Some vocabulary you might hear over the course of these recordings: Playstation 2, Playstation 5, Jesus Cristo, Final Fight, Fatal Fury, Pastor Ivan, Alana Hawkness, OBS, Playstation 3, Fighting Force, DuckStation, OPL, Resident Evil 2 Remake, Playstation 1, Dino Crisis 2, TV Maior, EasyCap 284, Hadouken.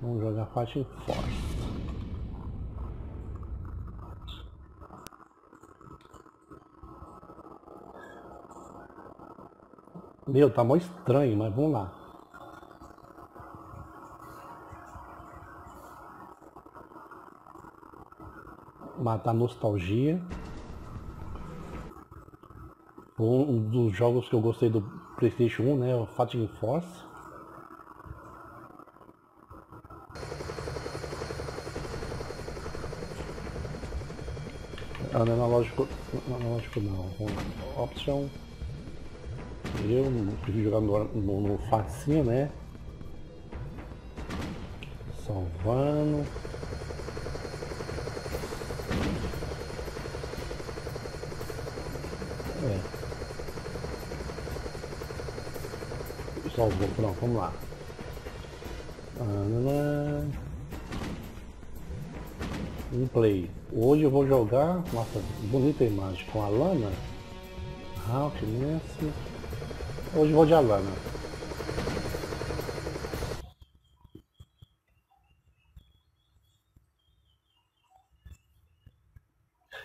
Vamos jogar Fighting Force. Meu, tá mó estranho, mas vamos lá. Matar nostalgia. Um dos jogos que eu gostei do Playstation 1, né? O Fighting Force. Analógico... analógico não. Option. Eu não preciso jogar no facinho, né? Salvando. É. Salvou, pronto, vamos lá. Um play. Hoje eu vou jogar, nossa, bonita imagem, com a Alana Hawkness. Hoje vou de Alana.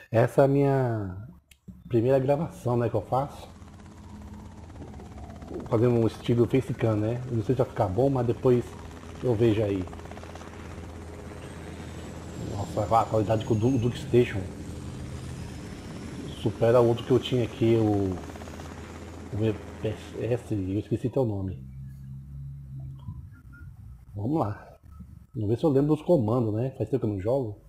Essa é a minha primeira gravação, né, que eu faço. Fazendo um estilo facecam, né? Não sei se vai ficar bom, mas depois eu vejo aí. Nossa, a qualidade do DuckStation supera o outro que eu tinha aqui, o PS, eu esqueci teu nome. Vamos lá. Vamos ver se eu lembro dos comandos, né? Faz tempo que eu não jogo.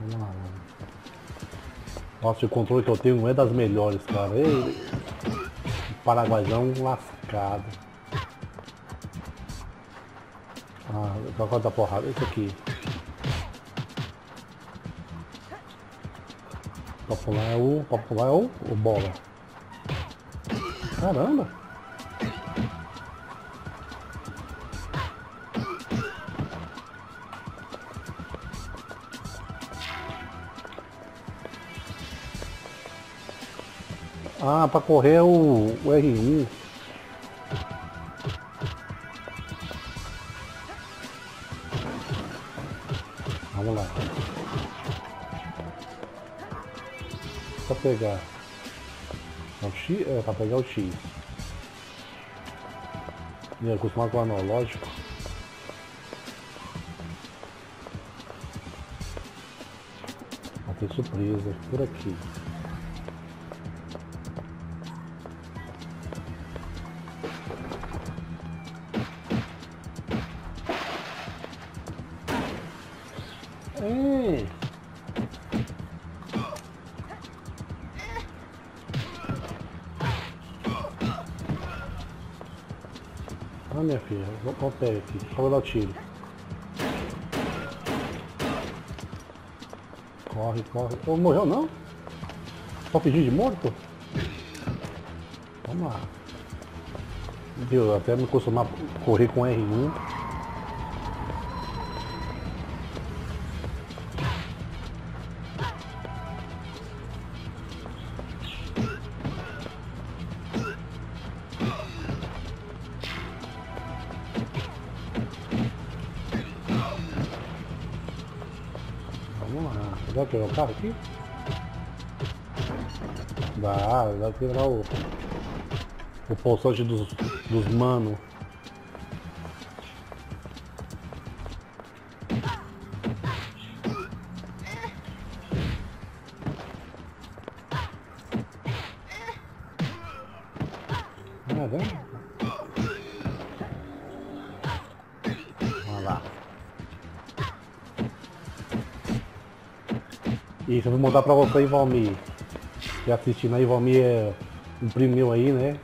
Vamos lá. Nossa, o controle que eu tenho não é das melhores, cara. Ei, paraguaião lascado. Ah, eu tô agora da porrada. Esse aqui. Popular é o bola. Caramba! Ah, pra correr é o R1. Vamos lá. Pra pegar o X, é pra pegar o X. E acostumado com o analógico. Vai ter surpresa por aqui. Minha filha, vou pegar aqui, só vou dar o tiro. Corre, corre. Oh, morreu não? Só pedir de morto? Vamos lá. Meu Deus, até me acostumar a correr com R1. Dá pra pegar o carro aqui? Dá pra pegar o pulsante dos manos. Isso, eu vou mandar pra você, Valmir. Que assistindo aí, Valmir é um primo meu aí, né?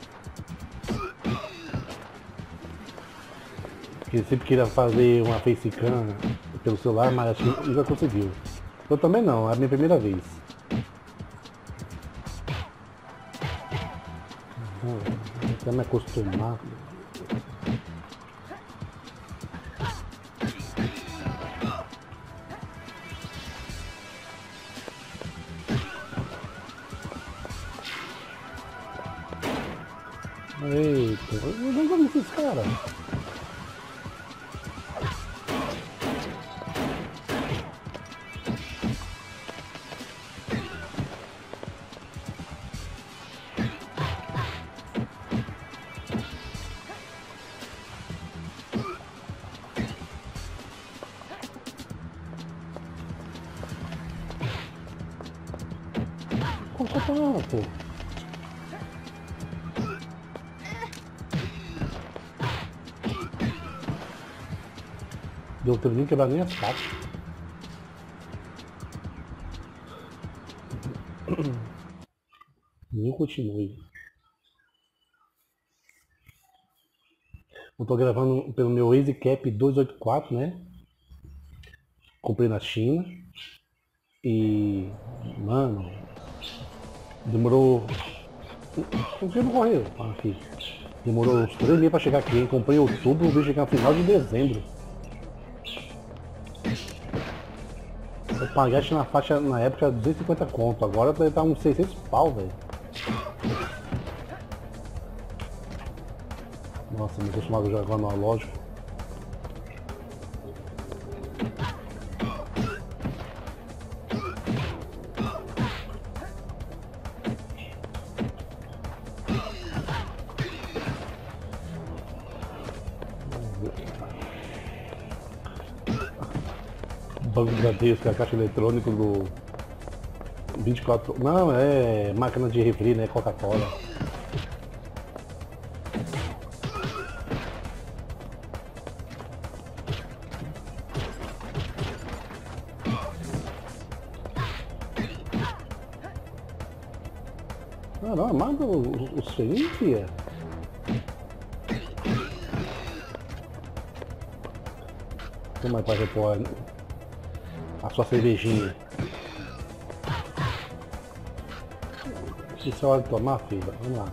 Que sempre queria fazer uma facecam pelo celular, mas acho que nunca conseguiu. Eu também não, é a minha primeira vez. Vou até me acostumar. Não vou ver esses caras. Deu outro dia quebrar minhas capas. E eu continuei. Eu tô gravando pelo meu EasyCap 284, né? Comprei na China. E... mano... demorou... o tempo correu aqui. Demorou uns 3 meses pra chegar aqui, hein? Comprei em outubro, eu vim chegar no final de dezembro. Eu pagaste na faixa, na época, 250 conto, agora deve estar uns 600 pau, velho. Nossa, me acostumado a jogar no analógico. Gigantesca, a caixa eletrônica do 24... não, é máquina de refri, né? Coca-Cola. Ah, não, amado, os feios, tia. Como é que vai repor a sua cervejinha? Isso é hora de tomar, filha. Vamos lá.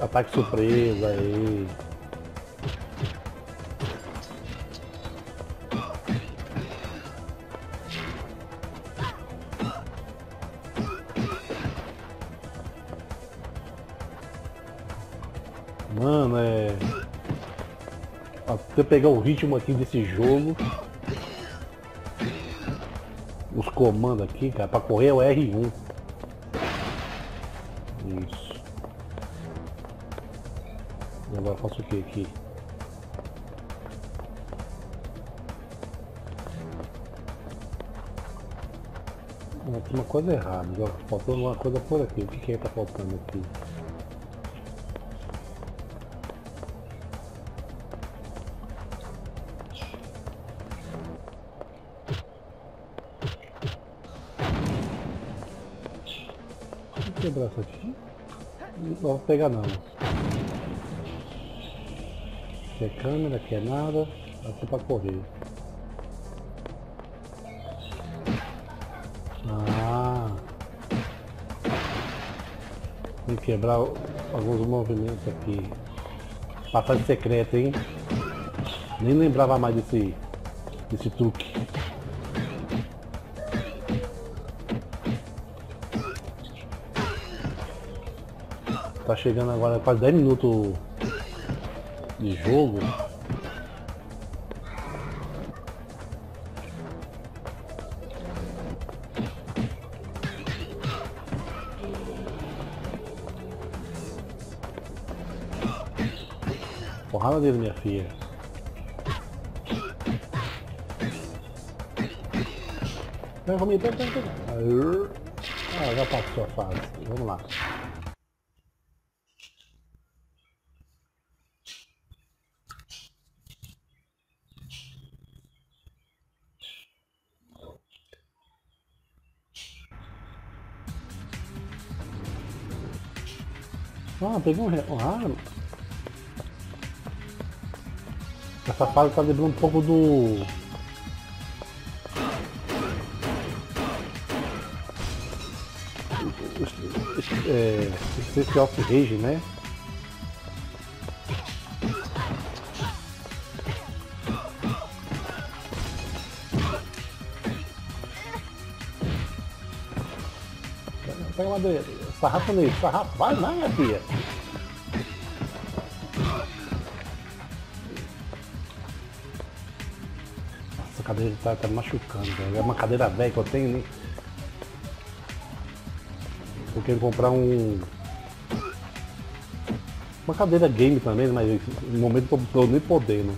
Ataque surpresa aí. Mano, é... até pegar o ritmo aqui desse jogo. Os comandos aqui, cara, pra correr é o R1. Isso. E agora eu faço o que aqui? Tem uma coisa errada, ó. Faltou uma coisa por aqui. O que que é que tá faltando aqui? Braço aqui não vou pegar, não. Aqui é câmera, aqui é nada, aqui para correr. Ah, tem que quebrar alguns movimentos aqui. Passagem secreta, hein? Nem lembrava mais desse truque. Tá chegando agora quase 10 minutos de jogo. Porrada dele, minha filha. Pega, pega. Ah, já passou a fase. Vamos lá. Ah, peguei um arma. Essa fase tá lembrando um pouco do... Street of Rage, né? Pega uma dele. Sarrafo nele, sarrafo, vai lá, minha filha. cadeira tá machucando, velho. É uma cadeira velha que eu tenho, né? Eu quero comprar uma cadeira game também, mas no momento eu tô nem podendo.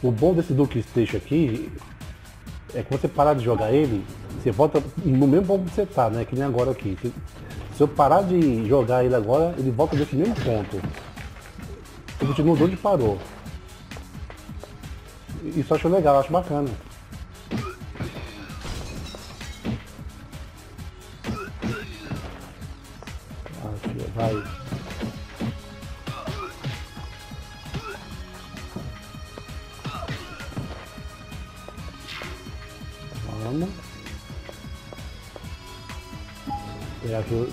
O bom desse DuckStation aqui é que você parar de jogar ele, você volta no mesmo ponto que você tá, né? Que nem agora aqui. Se eu parar de jogar ele agora, ele volta desse mesmo ponto. Ele continua de onde parou. Isso eu acho legal, eu acho bacana. Aqui, vai.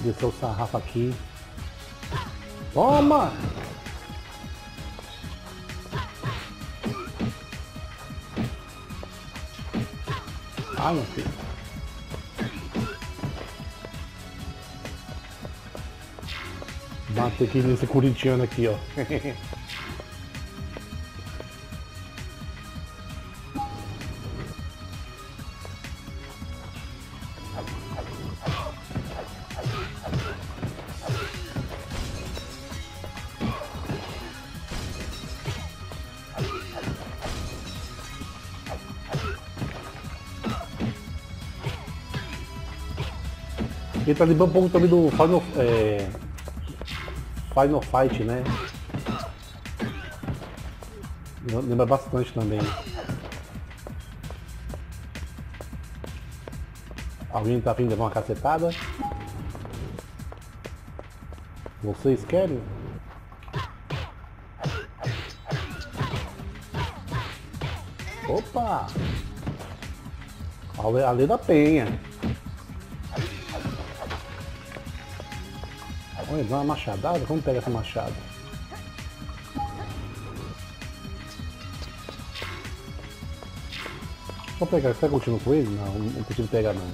Desceu o sarrafo aqui. Toma! Ai, meu filho. Bate aqui nesse corintiano aqui, ó. Ele tá lembrando um pouco também do Final Fight, né? Lembra bastante também. Alguém tá afim de dar uma cacetada? Vocês querem? Opa! A lei da penha. Vamos dar uma machadada? Vamos pegar essa machada. Vou pegar, será que eu continuo com ele? Não, não consigo pegar não.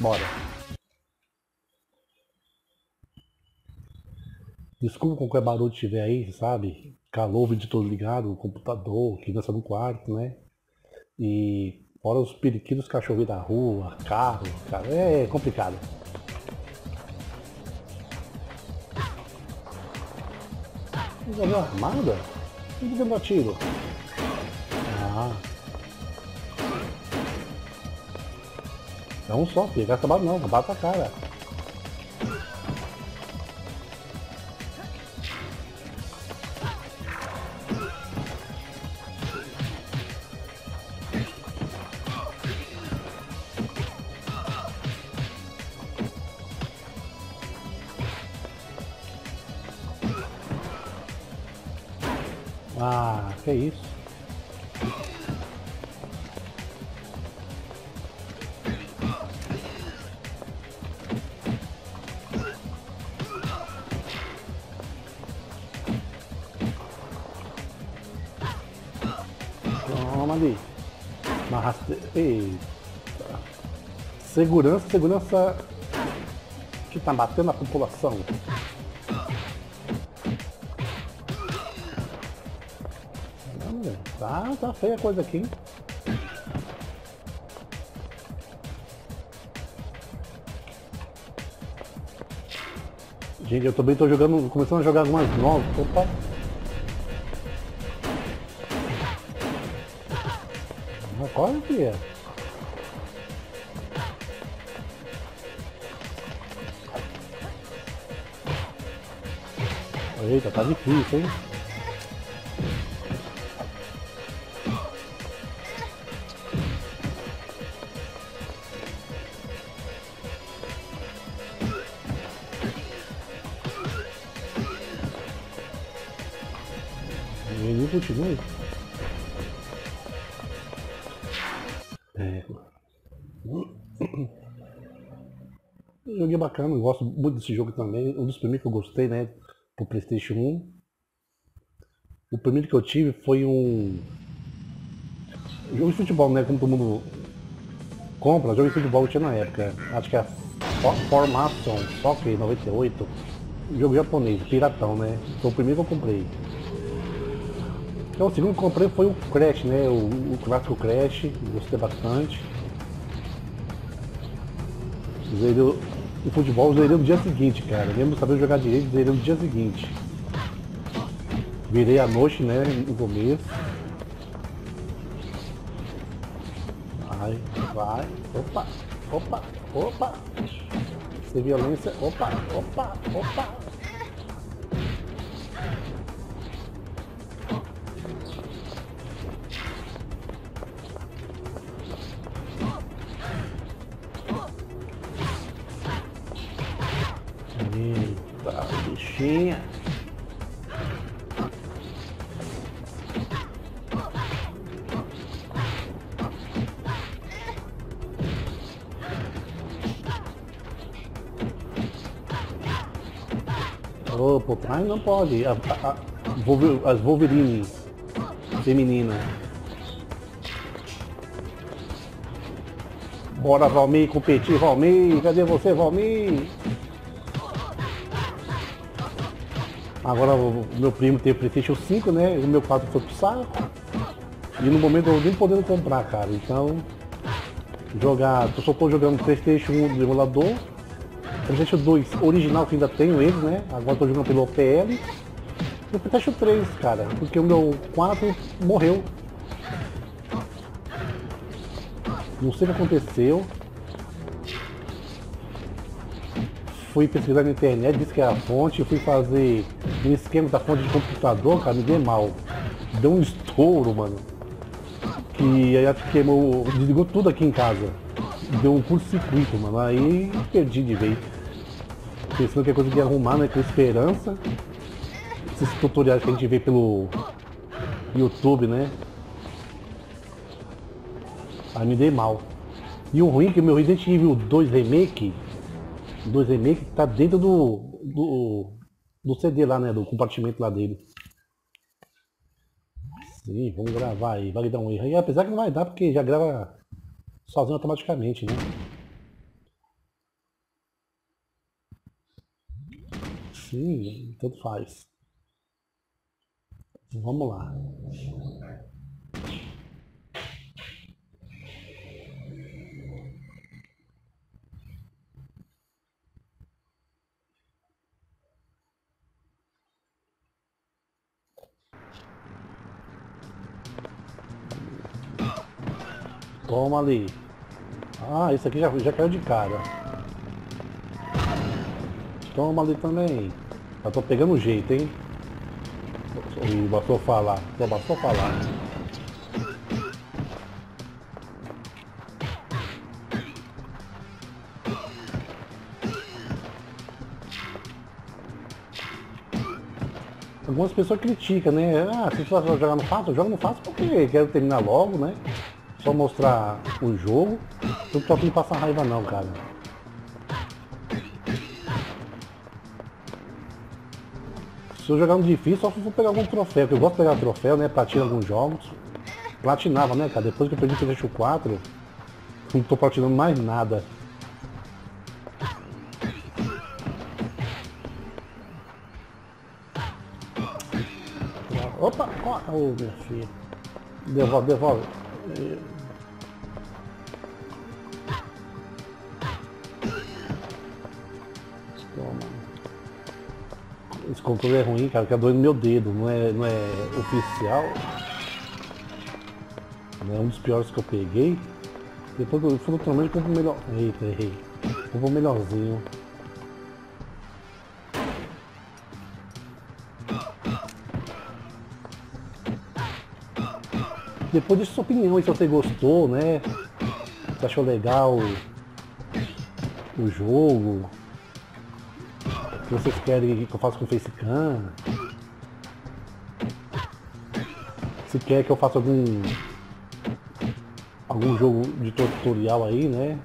Bora. Desculpa qualquer barulho que tiver aí, sabe? Calor, o vídeo todo ligado, o computador, criança no quarto, né? E fora os periquitos, cachorrinhos da rua, carro, cara, é complicado. Jogou armada? Não devia dar tiro. Ah. É um só, filho. Gasta barba não, bata a cara. Ah, que isso? Toma ali. Uma rasteira. Eita. Segurança, segurança que tá batendo a população. Tá feia a coisa aqui, hein? Gente, eu também tô jogando, começando a jogar algumas novas. Opa! Corre, filha! Eita, tá difícil, hein? Joguei bacana, eu gosto muito desse jogo também. Um dos primeiros que eu gostei, né? Pro Playstation 1. O primeiro que eu tive foi um... jogo de futebol, né? Como todo mundo compra, jogo de futebol tinha na época. Acho que era Formation Soccer 98. Jogo japonês, piratão, né? Foi o primeiro que eu comprei. Então, o segundo que eu comprei foi o Crash, né? O clássico Crash, gostei bastante. Zereu o futebol, zerei no dia seguinte, cara. Lembro de saber jogar direito, zerei no dia seguinte. Virei à noite, né? No começo. Vai, vai. Opa, opa, opa. Sem violência. Opa, opa, opa. Opa, ai não pode, as Wolverine feminina. Bora Valmir competir, Valmir, cadê você Valmir? Agora o meu primo tem o Playstation 5, né? O meu 4 foi pro saco. E no momento eu nem podendo comprar, cara. Então, jogar... eu só tô jogando Playstation 1 do emulador. Playstation 2 original que ainda tenho eles, né? Agora tô jogando pelo OPL. E o Playstation 3, cara. Porque o meu 4 morreu. Não sei o que aconteceu. Fui pesquisar na internet, disse que era a fonte, fui fazer um esquema da fonte de computador, cara, me deu mal. Deu um estouro, mano. Que aí queimou, desligou tudo aqui em casa. Deu um curto-circuito, mano. Aí perdi de vez. Pensando que é coisa de arrumar, né? Com esperança. Esses tutoriais que a gente vê pelo YouTube, né? Aí me dei mal. E o ruim é que o meu Resident Evil 2 Remake. 2 Remake tá dentro do CD lá, né? Do compartimento lá dele. Sim, vamos gravar aí. Vai dar um erro aí. Apesar que não vai dar porque já grava sozinho automaticamente, né? Sim, tanto faz. Vamos lá. Toma ali. Ah, esse aqui já caiu de cara. Toma ali também. Eu tô pegando o jeito, hein? Bastou falar. Só bastou falar. Algumas pessoas criticam, né? Ah, se você vai jogar no fácil, eu jogo no fácil porque quero terminar logo, né? Só mostrar o jogo, eu não tô aqui passar raiva não, cara. Se eu jogar no difícil, só se eu for pegar algum troféu, porque eu gosto de pegar troféu, né, platina alguns jogos. Platinava, né, cara, depois que eu perdi o Playstation 4, não tô platinando mais nada. Opa, ó, oh, meu filho. Devolve, devolve. Toma. Esse controle é ruim, cara, que é doido no meu dedo, não é oficial. É um dos piores que eu peguei. Depois eu fui no tamanho e compro o melhor. Eita, errei. Compro o melhorzinho. Depois deixa sua opinião aí se você gostou, né? Se achou legal o jogo. O que vocês querem que eu faça com o Facecam. Se quer que eu faça algum jogo de tutorial aí, né?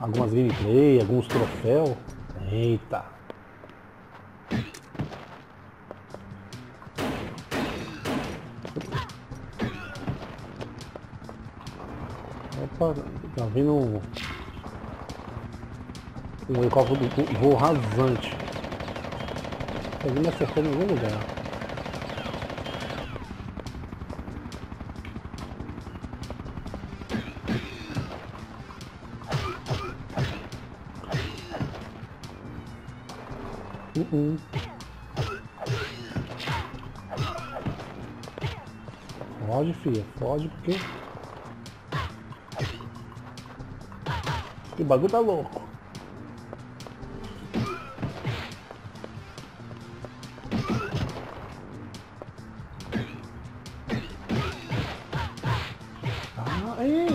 Algumas gameplay, alguns troféus. Eita! para... Tá vindo um helicóptero do voo rasante. Ele me acertou em algum lugar. Foge, filha, foge porque... o bagulho tá louco. Ah, aí!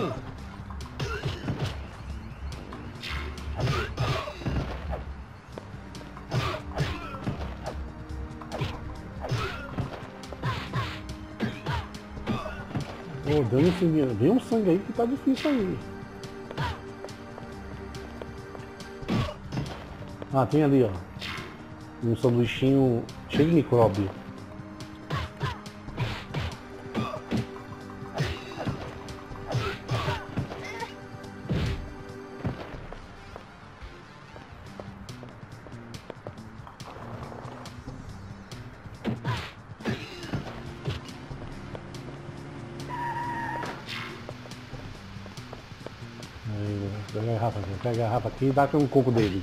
Ô, dando sangue, vem um sangue aí que tá difícil aí. Ah, tem ali, ó, um sanduichinho cheio de micróbio. Aí, pega a garrafa aqui e dá um coco dele.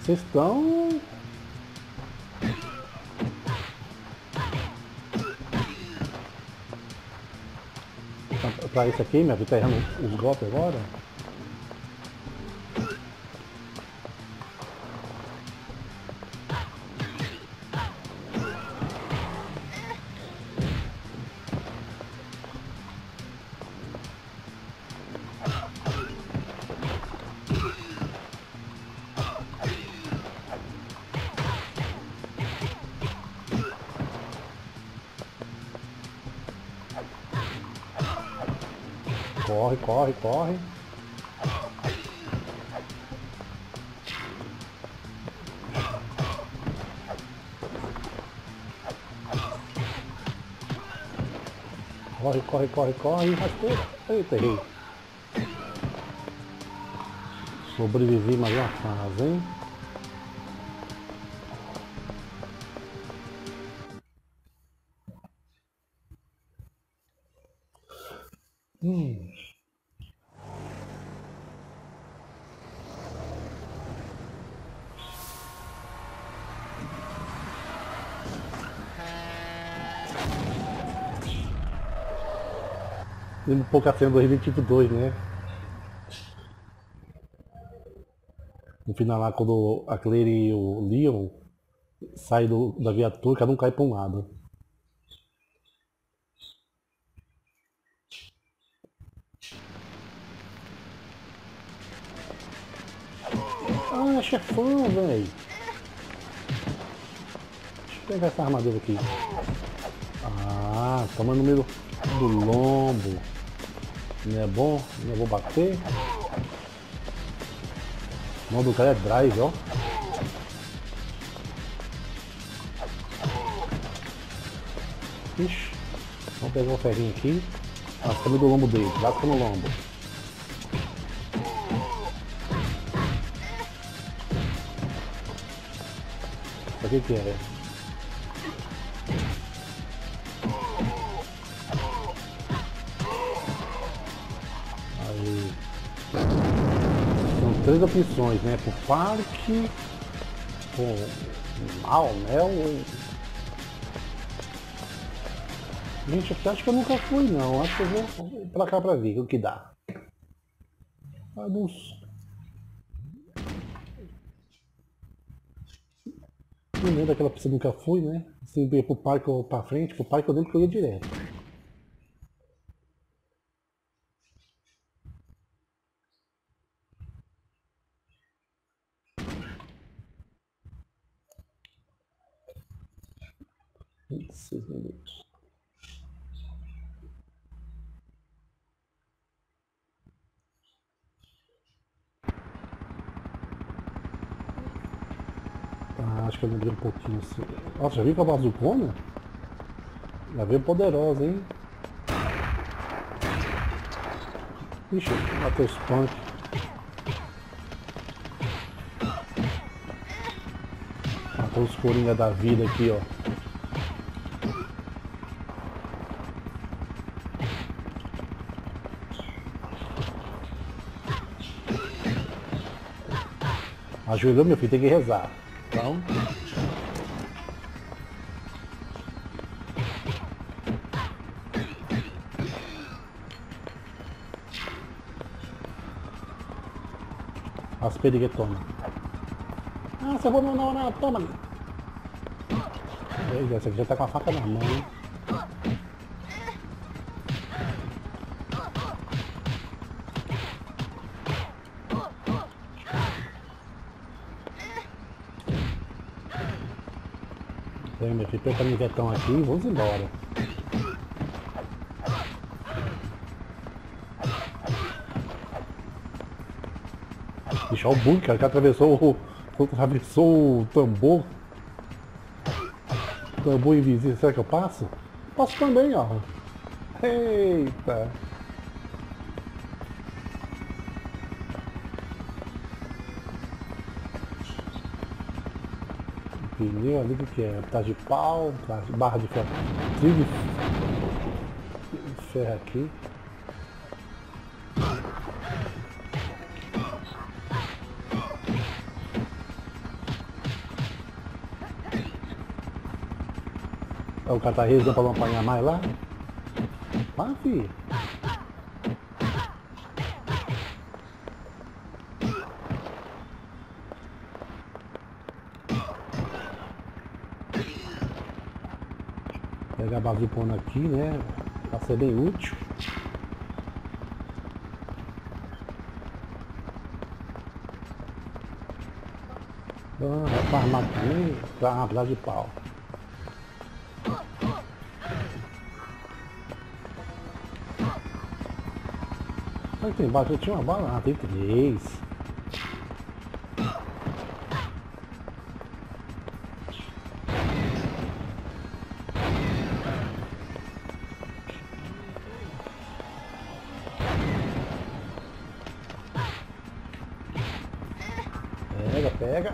Vocês estão... Pra isso aqui, minha vida tá errando os golpes agora. Corre, corre, corre. Corre, corre, corre, corre. Eita, errei. Sobrevivi mais uma fase, hein? Um pouco a cena do Resident Evil 2, né? No final lá, quando a Claire e o Leon saem da viatura, cada um cai para um lado. Ah, chefão, velho! Deixa eu pegar essa armadura aqui. Ah, toma número do lombo. Não é bom, não vou bater. O nome do cara é Drive, ó. Ixi, vamos pegar o ferrinho aqui. Lascamos do lombo dele, lasca no lombo. Pra que é? Três opções, né? Pro parque, pro mal, né? Gente, eu acho que eu nunca fui, não. Acho que eu vou pra cá pra ver o que dá. Vamos. Não lembro daquela pista que eu nunca fui, né? Assim, eu ia pro parque ou pra frente, pro parque eu lembro que eu ia direto. acho que eu lembrei um pouquinho assim. Nossa, já viu com a bazucona? Já veio poderosa, hein? Ixi, bateu os punk. Matou os coringa da vida aqui, ó. Ajoelhou, meu filho, tem que rezar. Então. As periguetonas. Ah, você vai mandar orar, toma. Beleza, essa aqui já tá com a faca na mão, hein? Tem o canivetão aqui e vamos embora. Deixar o bug, cara, que atravessou o tambor. Tambor invisível, será que eu passo? Passo também, ó. Eita! Pneu ali, o que é? Tá de pau, barra de ferro, trilho de ferro aqui. O cara tá rezando pra não apanhar mais lá. Vai, filho. Pegar a bazucona aqui, né? Pra ser bem útil. Ah, vai pra armar aqui, pra armar de pau. Olha que embaixo, eu tinha uma bala, ah, tem 3. Pega.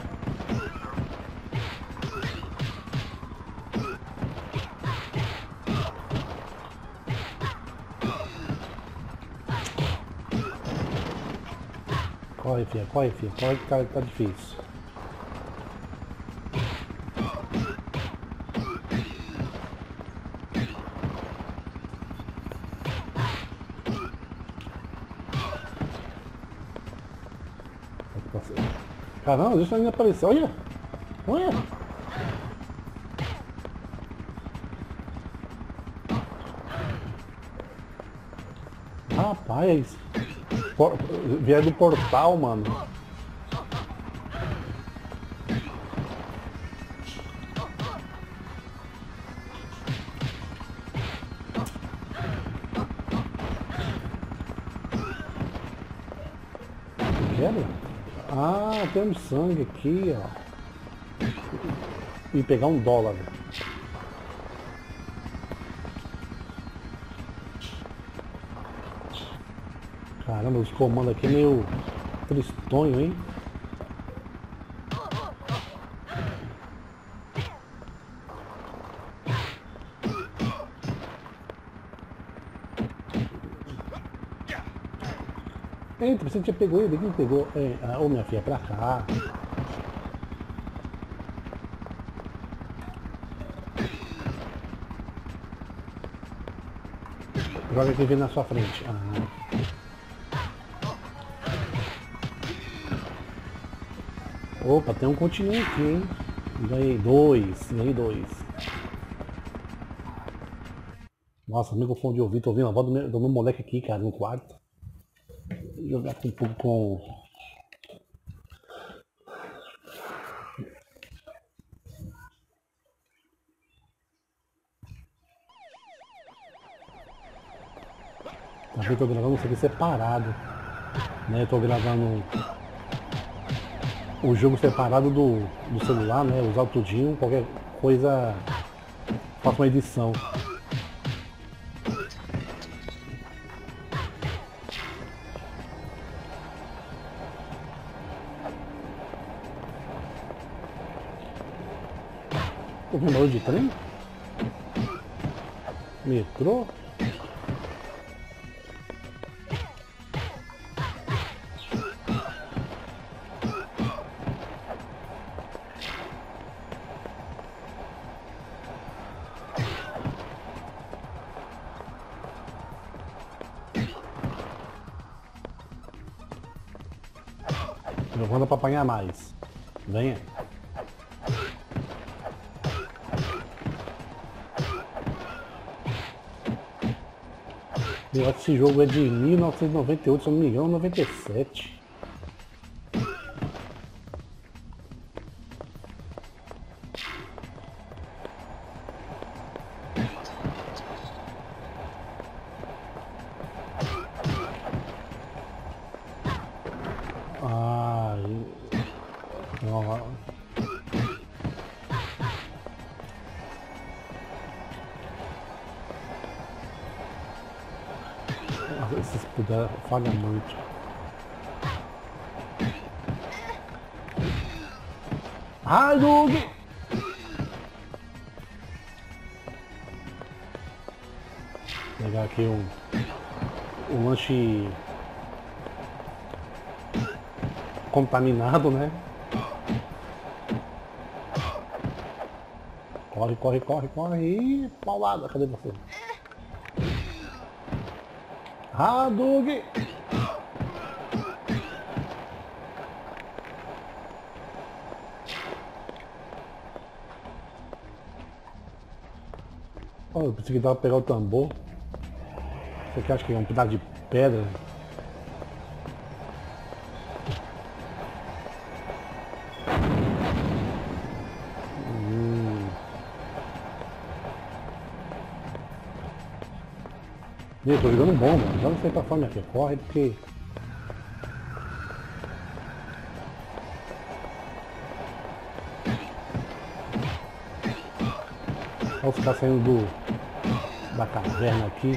Corre, filha, corre, filha, corre que tá difícil. Caramba, deixa ele aparecer, olha! Olha! Rapaz! Vieram do portal, mano! Tem um sangue aqui, ó. E pegar um dólar. Caramba, os comandos aqui é meio tristonho, hein? Eita, você tinha pegou ele, quem pegou? Ô, minha filha, pra cá. Joga que vem na sua frente. Ah. Opa, tem um continente aqui, hein? Ganhei dois. Nossa, o microfone de ouvido, tô ouvindo a voz do meu moleque aqui, cara, no quarto. Jogar um pouco com... Também tô gravando isso aqui separado, né? Eu tô gravando o jogo separado do celular, né? Usar tudinho, qualquer coisa, faça uma edição. Tô com barulho de trem? Metrô? Levanta para apanhar mais. Venha. Eu acho que esse jogo é de 1998, se não me engano, 97. Se puder, falha muito. Ai, Doug! Pegar aqui um lanche contaminado, né? Corre, corre, corre, corre. Ih, paulada, cadê você? Ah, Doug! Oh, eu pensei que dava pra pegar o tambor. Isso aqui acho que é um pedaço de pedra. Eu tô jogando bom, mano. Já não sei pra fome aqui. Corre, porque... Olha os caras saindo da caverna aqui.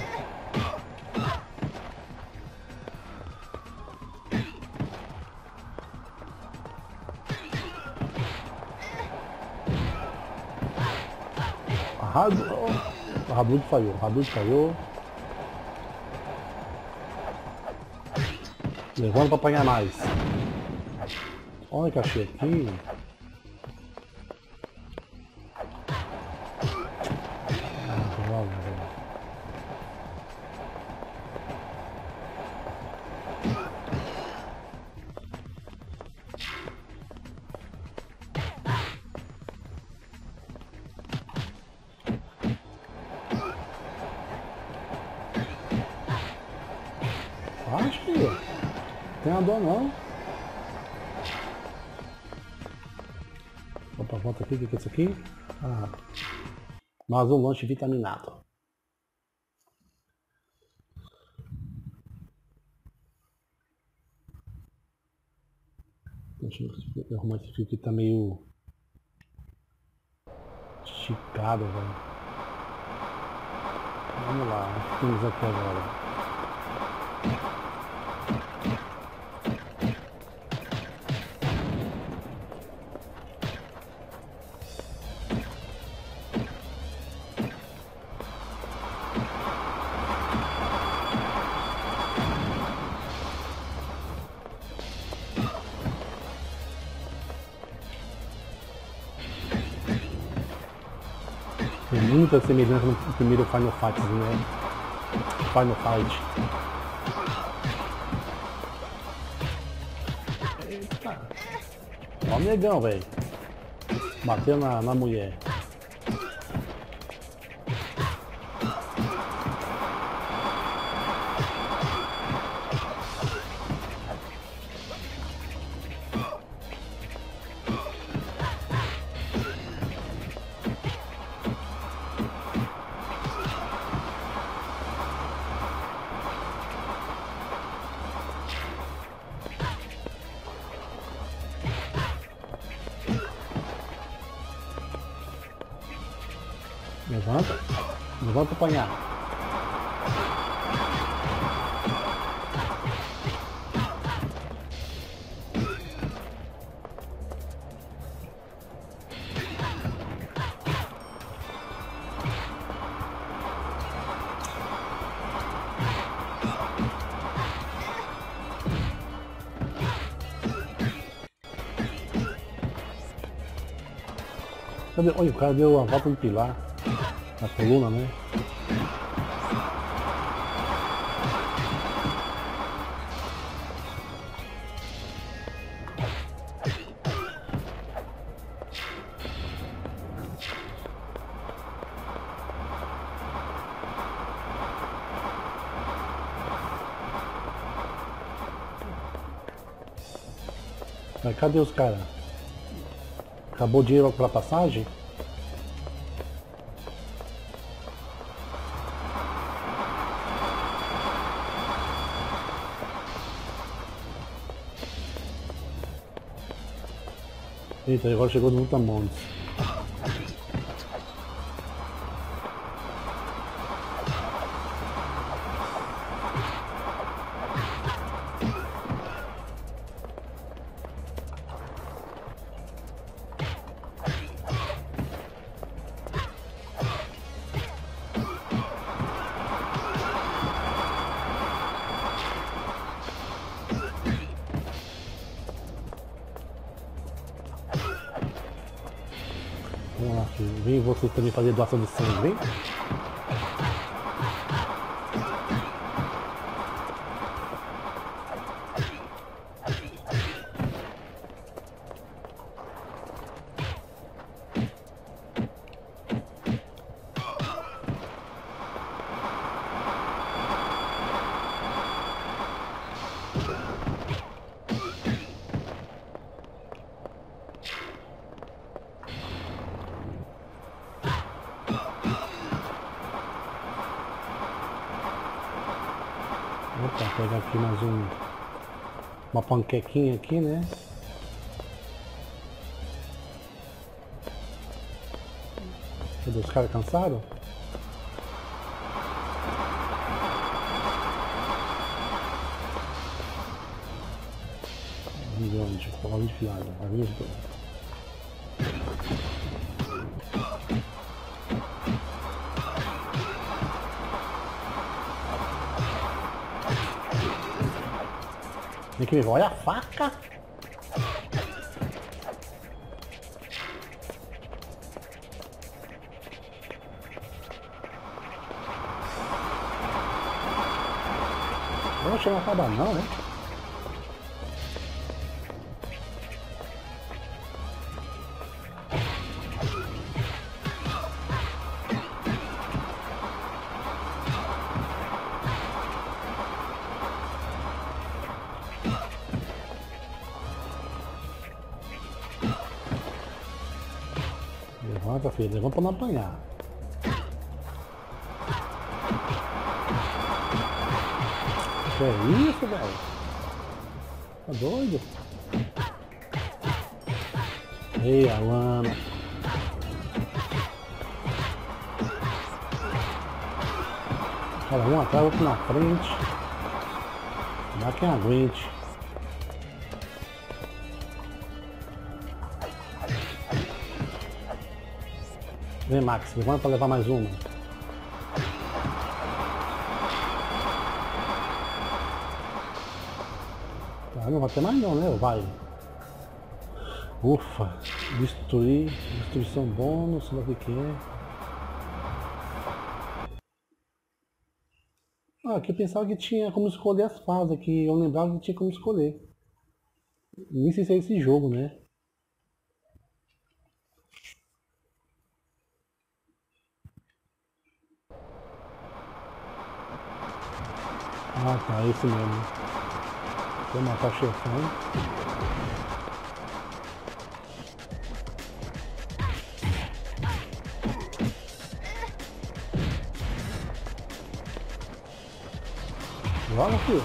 O Hadud falhou. O Hadud falhou. Levando para apanhar mais. Olha que achei aqui. Acho que tem a dor não. Opa, volta aqui, o que é isso aqui? Ah, mais um lanche vitaminado. Deixa eu arrumar esse fio aqui, tá meio esticado, velho. Vamos lá, temos aqui agora. Muita semelhança no primeiro Final Fight, né? Final Fight. Eita! Ó o negão, velho. Bateu na mulher. nos van a acompañar. Olha, o cara deu a volta no pilar, na coluna, né? Mas cadê os caras? Acabou o dinheiro para passagem? Eita, agora chegou no Mutamontes. Vem vocês também fazer doação de sangue, vem? Pegar aqui mais uma panquequinha aqui, né? Cadê os caras cansados? Onde fiado? Incrível, olha a faca! Não chega a acabar não, né? Levanta, filho, levanta pra não apanhar. Que é isso, velho? Tá doido? Ei, Alana. Cara, um atrás, outro na frente. Dá quem aguente. Vem, Max, levanta para levar mais uma. Tá, não vai ter mais não, né? Vai. Ufa. Destruir. Destruição bônus, sei lá o que é. Ah, aqui eu pensava que tinha como escolher as fases, que eu lembrava que tinha como escolher. Nem sei se é esse jogo, né? Ah tá, esse mesmo. Vou matar o chefão. Joga, filho.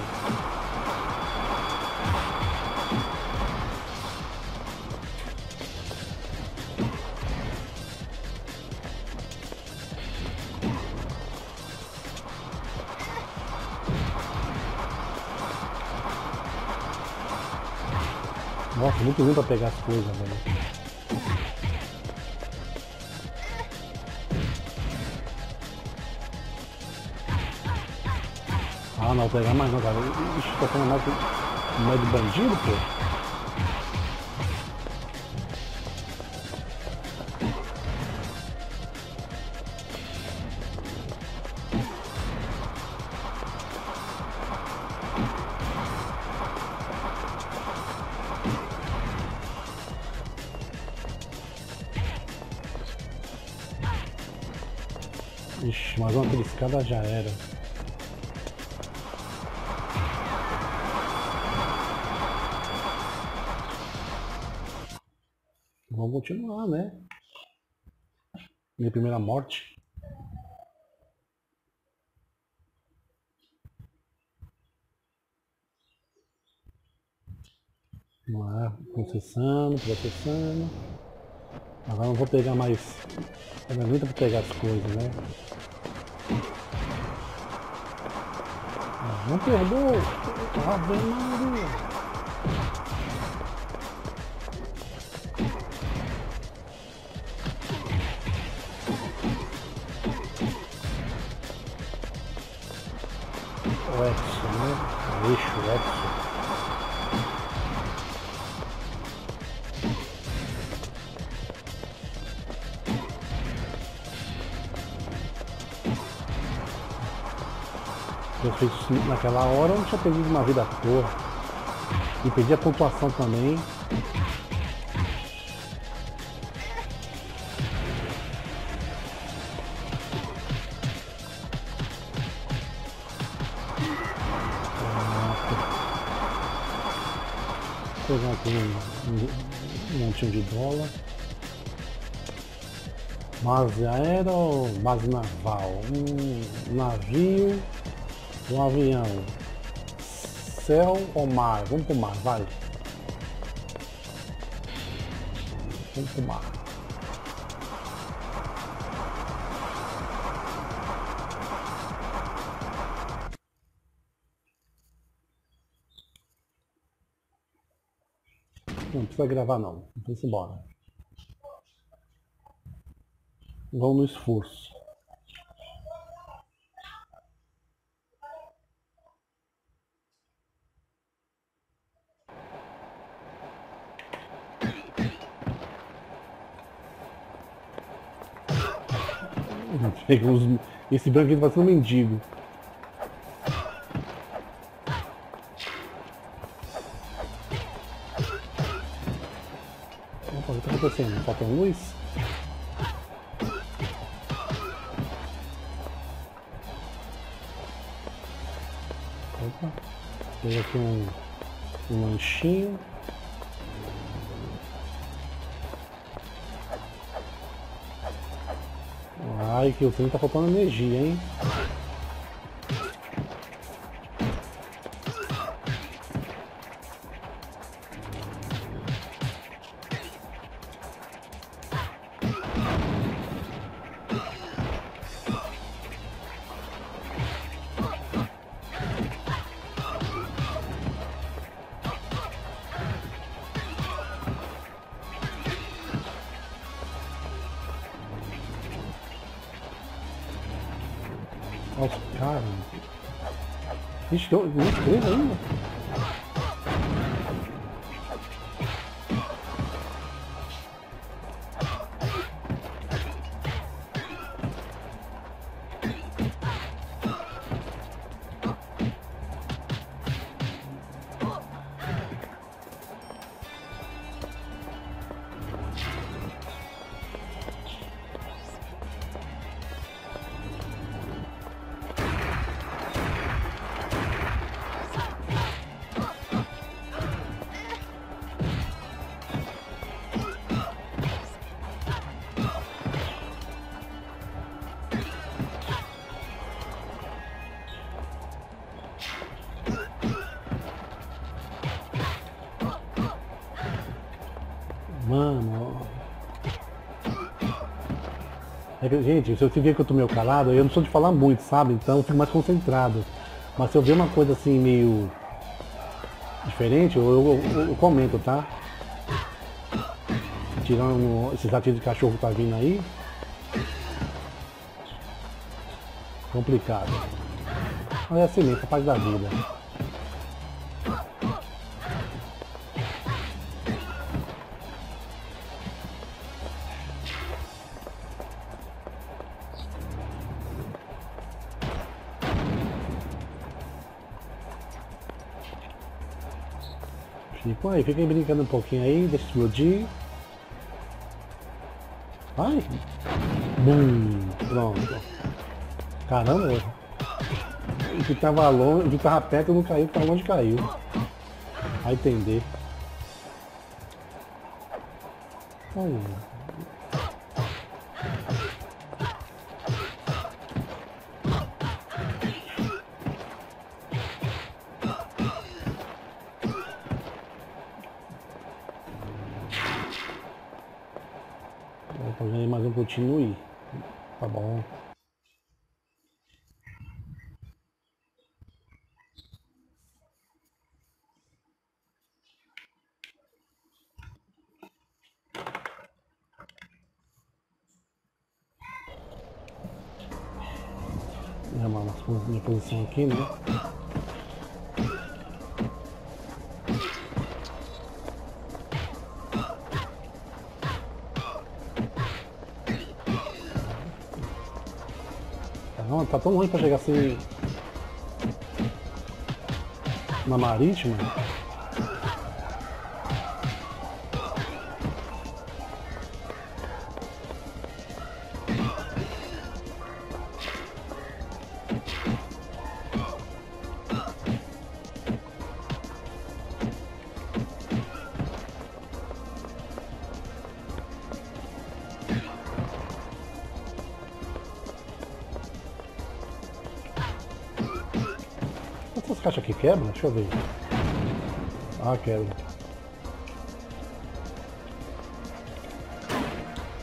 Nossa, muito ruim pra pegar as coisas, velho. Ah, não, pegar mais não, cara. Ixi, tá falando mais do bandido, pô. Ixi, mas uma triscada já era. Vamos continuar, né? Minha primeira morte. Vamos lá, processando. Agora não vou pegar mais. Ainda muito pra pegar as coisas, né? Não perdeu! Ave Maria! O Edson, né? O lixo, o Edson. Naquela hora eu tinha perdido uma vida à toa. E perdi a pontuação também. Vou pegar aqui um montinho de dólar. Base aérea ou base naval? Um navio. Um avião, céu ou mar? Vamos pro mar, vai. Vamos pro mar. Não precisa gravar não, vamos embora. Vamos no esforço. Esse branco aqui vai ser um mendigo. Opa, o que tá acontecendo? Falta luz? Opa, tem aqui um lanchinho. Ai, que o filme tá faltando energia, hein? Nossa, cara. Ixi, tem um estrela ainda. Mano, é que, gente, se eu ver que eu tô meio calado, eu não sou de falar muito, sabe? Então eu fico mais concentrado. Mas se eu ver uma coisa assim meio diferente, eu comento, tá? atirando esses latidos de cachorro que tá vindo aí. Complicado. Mas é assim mesmo, capaz da vida. Ficam aí, fiquem brincando um pouquinho aí, deixa explodir. Vai! Bum! Pronto. Caramba! O que tava longe, o que tava perto não caiu, o que tava longe caiu. Vai entender. Aí. Continue, tá bom. É uma minha posição aqui, né? Tá tão longe pra chegar assim na marítima. Essas caixas aqui quebram? Deixa eu ver. Ah, quebra.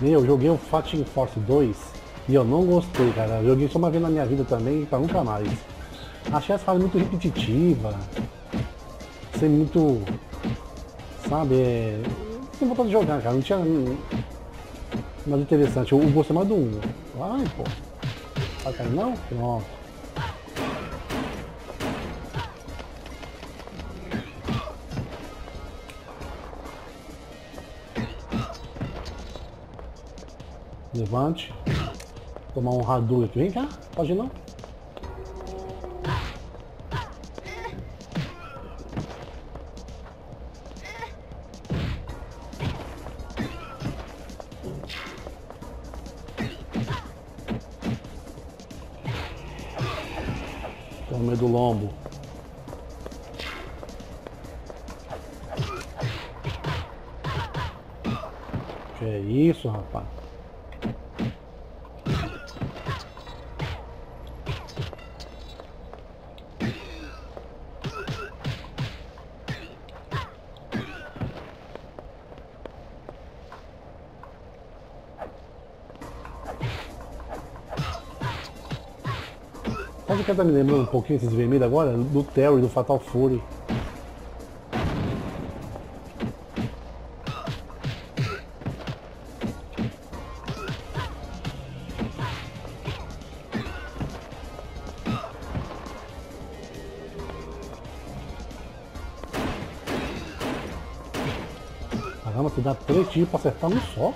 Eu joguei o Fighting Force 2 e eu não gostei, cara. Eu joguei só uma vez na minha vida também e pra nunca mais. Achei essa fase muito repetitiva. Sem muito... Sabe, sem vontade de jogar, cara. Não tinha... nada interessante. Eu gostei mais do 1. Ai, pô. Ah, cara, não? Pronto. Levante, tomar um Hadouken aqui. Vem cá, pode não? Tô no meio do lombo. Que é isso, rapaz? Sabe o que tá me lembrando um pouquinho esses vermelhos agora? Do Terry, do Fatal Fury. Caramba, tu dá 3 tiros pra acertar um só?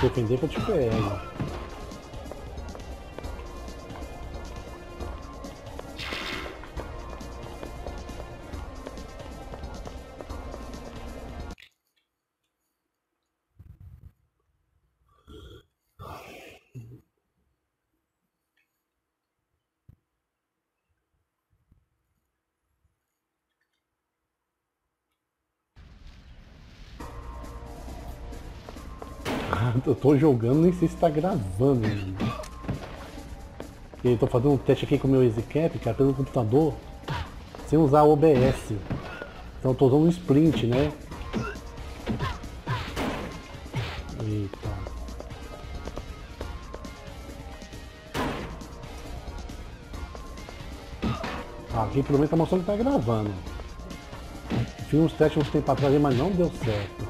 Depender que eu te pego. Eu tô jogando, nem sei se tá gravando. Eu tô fazendo um teste aqui com o meu EasyCap, cara, pelo computador, sem usar o OBS. Então eu tô usando um Sprint, né? Eita. aqui pelo menos tá mostrando que tá gravando. Tinha uns testes uns tempos atrás, mas não deu certo.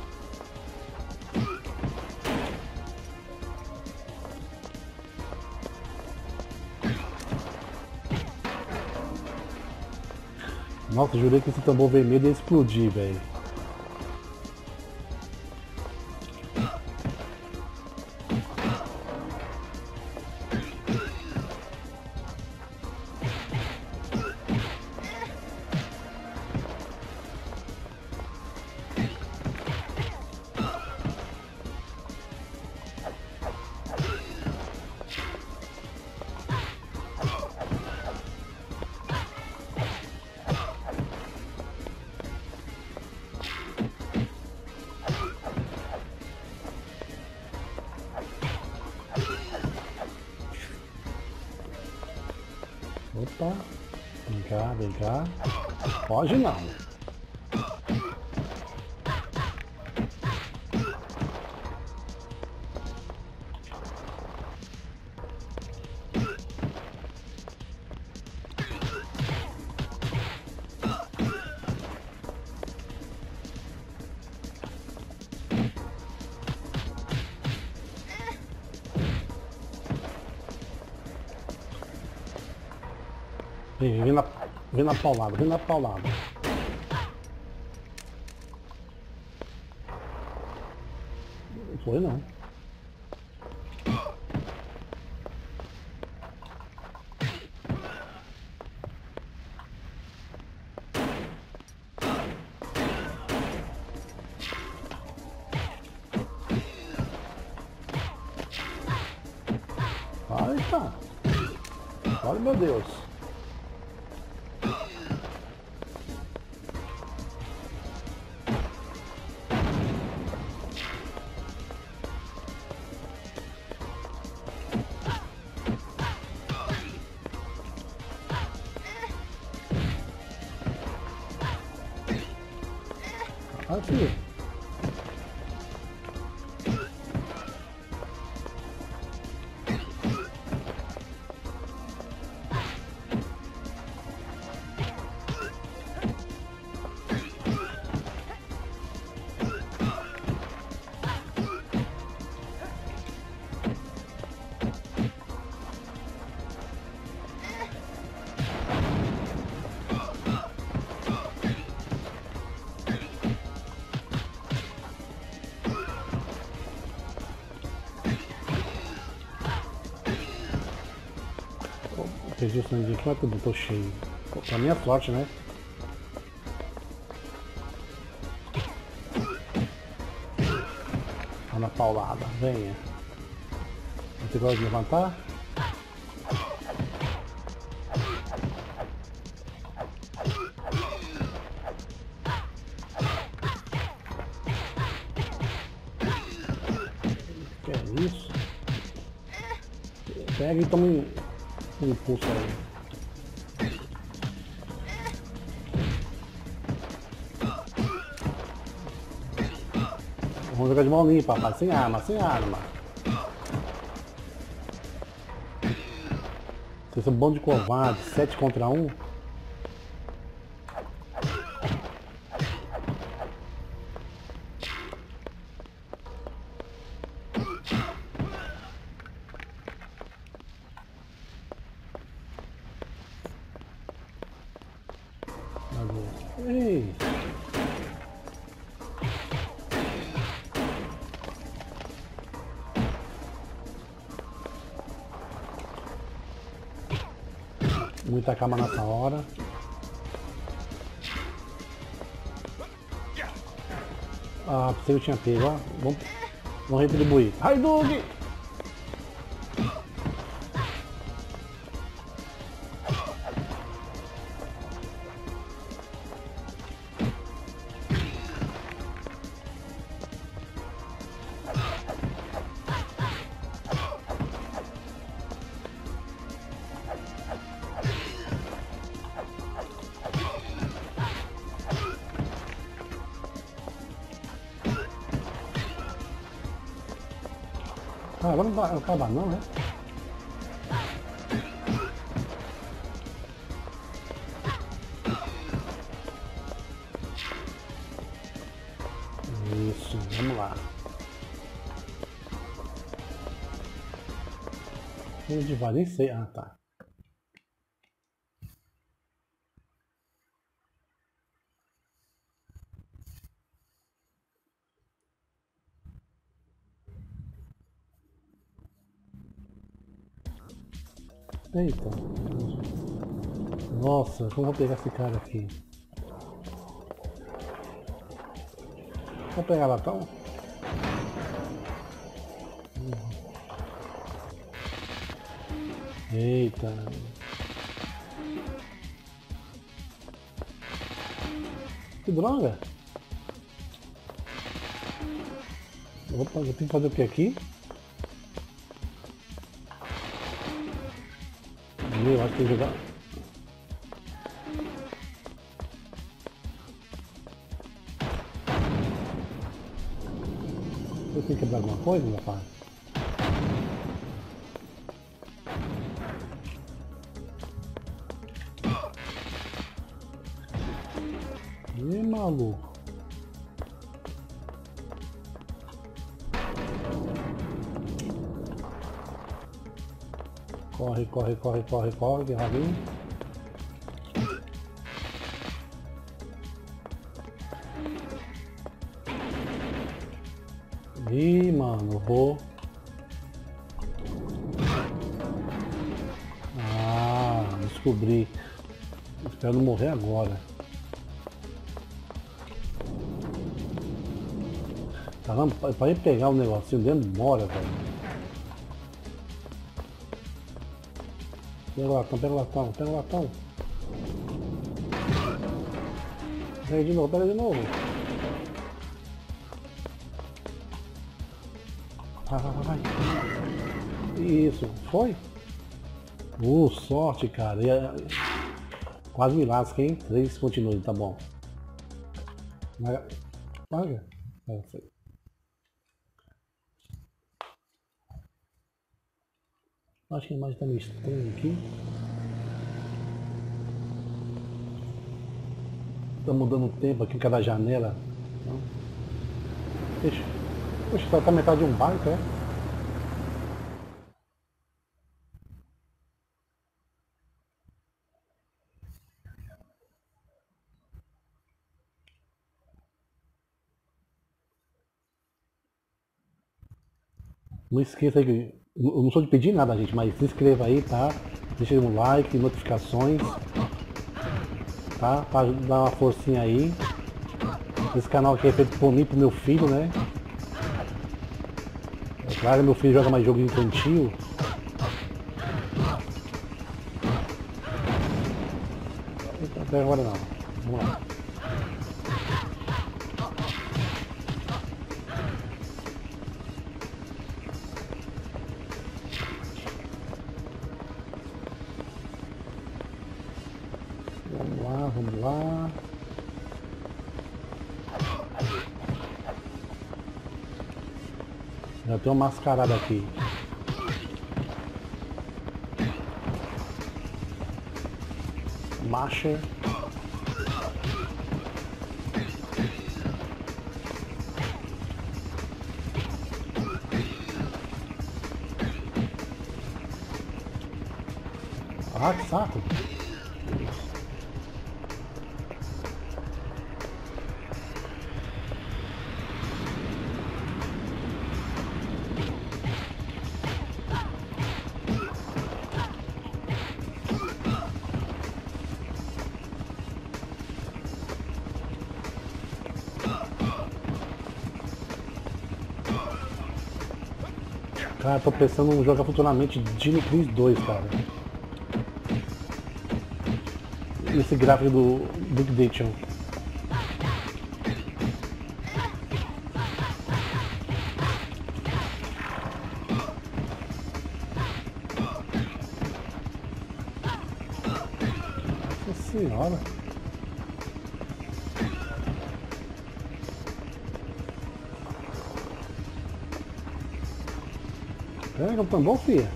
Nossa, jurei que esse tambor vermelho ia explodir, velho. Opa, vem cá, pode não. Vem na paulada, vem na paulada. Não foi não. Aí tá. Olha, meu Deus. Aqui. Perdi o sangue aqui, mas tudo, tô cheio. Pra minha sorte, né? Tá na paulada, venha. Você gosta de levantar? Que é isso? Pega e toma um impulso aí. Vamos jogar de mão limpa, rapaz. Sem arma, sem arma. Vocês são um bando de covardes. 7 contra 1. Ei! Muita calma nessa hora. Ah, pensei que eu tinha pego, ó. Vamos retribuir. Ai, Doug! Ah, agora não vai acabar não, né? Vamos lá. Vou desvanecer. Ah, tá. Eita. Nossa, como eu vou pegar esse cara aqui? Vou pegar latão? Eita. Que droga. Opa, eu tenho que fazer o que aqui? Eu acho que tem que jogar. Eu tenho que quebrar alguma coisa, meu pai? E maluco. Corre, corre, corre, corre, corre, que rabinho. Ih, mano, vou. Ah, descobri. Espero não morrer agora. Caramba, pra ir pegar o negocinho demora, velho. Pega o latão, pega o latão, pega o latão. Pega de novo, pega de novo. Vai, vai, vai, vai. Isso, foi? Sorte, cara. Quase me lasca, hein? 3 continua, tá bom. Paga? É, foi. Acho que a imagem tá meio estranha aqui. Tá mudando o tempo aqui em cada janela. Deixa. Poxa, só tá metade de um barco, é? Não esqueça aí que... eu não sou de pedir nada, gente, mas se inscreva aí, tá? Deixa um like, notificações, tá? Pra dar uma forcinha aí. Esse canal aqui é feito por mim, pro meu filho, né? É claro, meu filho joga mais jogo infantil. Até agora não. Vamos lá. Vamos lá. Já tem uma mascarada aqui. Marcha. Ah, que saco. Cara, tô pensando em jogar futuramente Dino Crisis 2, cara. Esse gráfico do DuckStation. Nossa senhora. É um tambor, filha.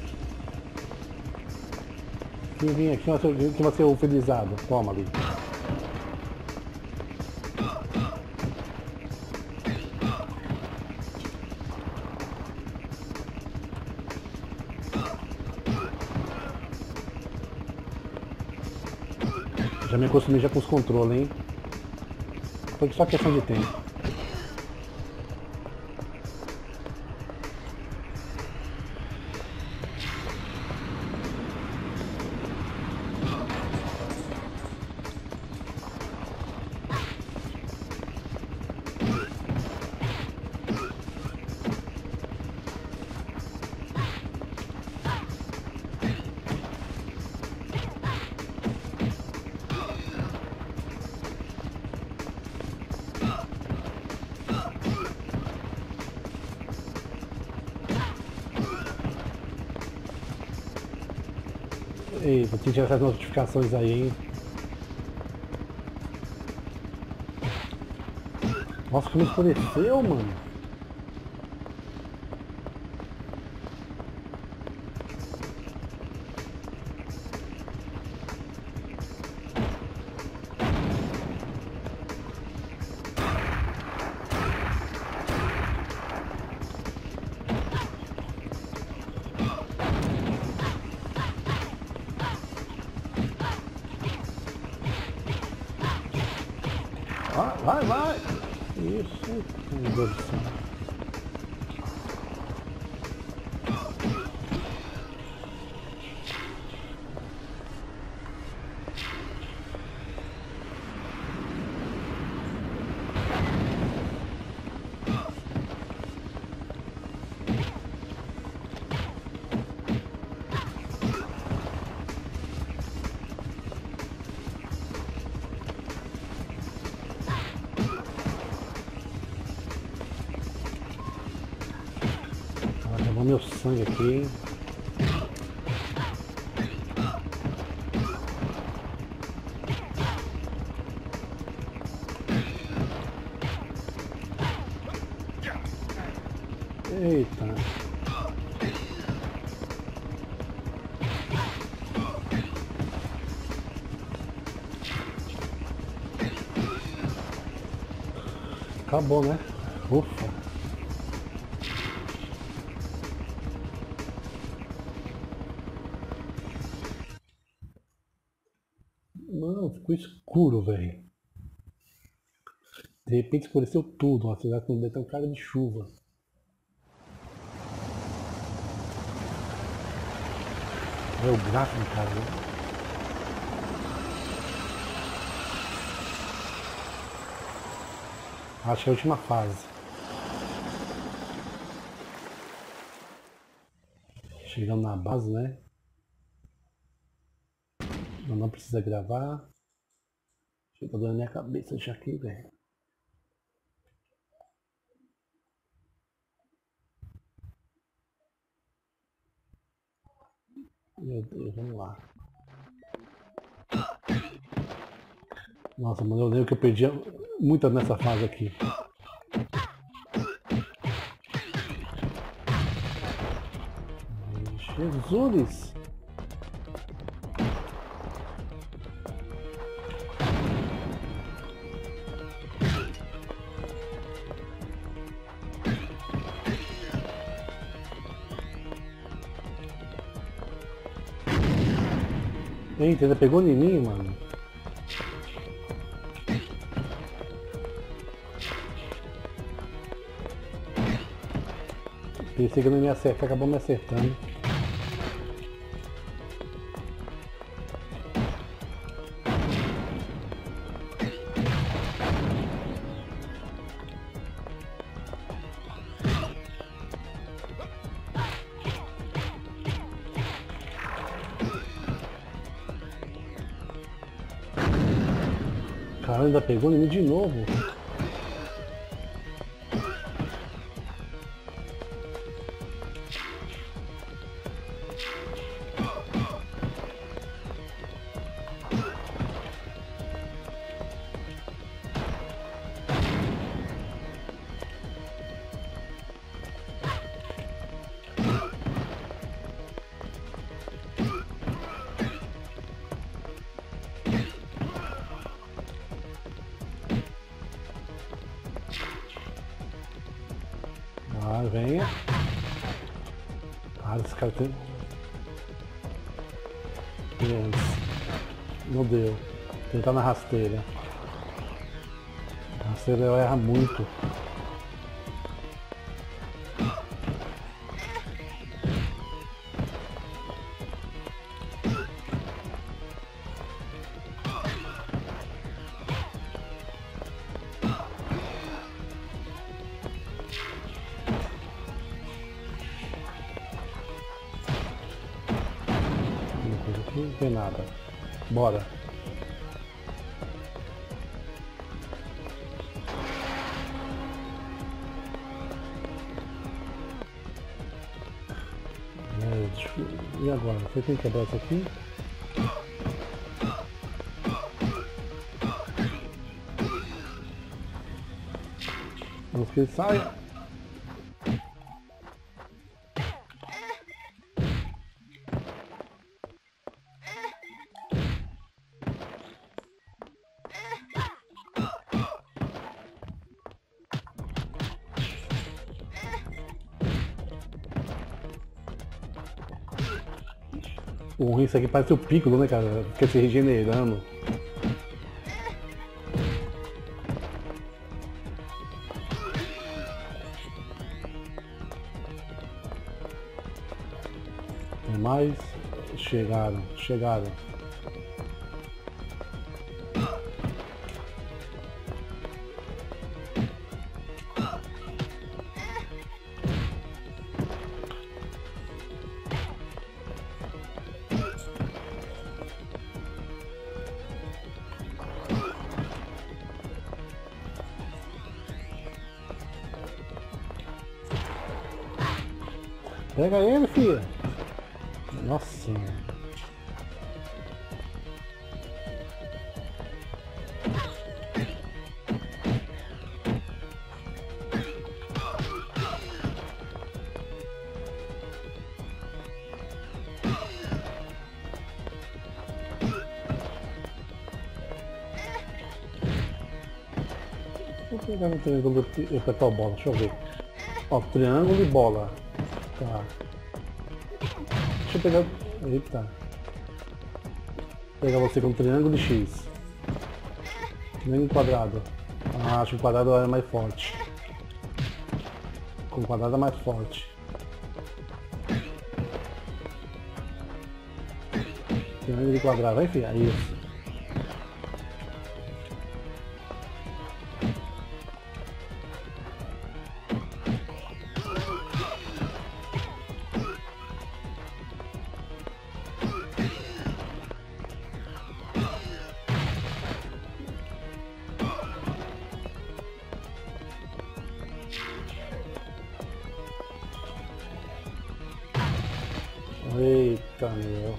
Quem vem aqui, que vai ser utilizado. Toma ali. Já me acostumei já com os controles, hein? Foi só questão de tempo. Ei, vou tirar essas notificações aí, hein? Nossa, como escureceu, mano. Vai, vai! Isso, meu Deus do céu. Meu sangue aqui. Eita. Acabou, né? Ufa. Ficou escuro, velho. De repente escureceu tudo. Ó, apesar que não deu cara de chuva. É o gráfico, cara. Né? Acho que é a última fase. Chegando na base, né? Não precisa gravar. Tá doendo minha cabeça já aqui, velho. Meu Deus, vamos lá. Nossa, mano, eu lembro que eu perdi muita nessa fase aqui. Jesus! Eita, ainda pegou em mim, mano. Pensei que não me acertar, acabou me acertando. Ainda pegou em mim de novo. Venha. Ah, esse cara tem... Yes. Não deu. Tenta na rasteira. A rasteira eu erro muito. Não tem nada. Bora. E agora? Você tem que quebrar isso aqui? Vamos que ele saia. Isso aqui parece o Piccolo, né, cara? Fica se regenerando. Tem mais? Chegaram, chegaram. Pega ele, filha! Nossa! Vou pegar um triângulo e apertar a bola, deixa eu ver. Ó, triângulo e bola. Tá. Deixa eu pegar... Eita. Vou pegar você com triângulo e X. Nem quadrado. Ah, acho que o quadrado é mais forte. Com o quadrado é mais forte. Triângulo e quadrado, enfim, é isso. Eita, meu.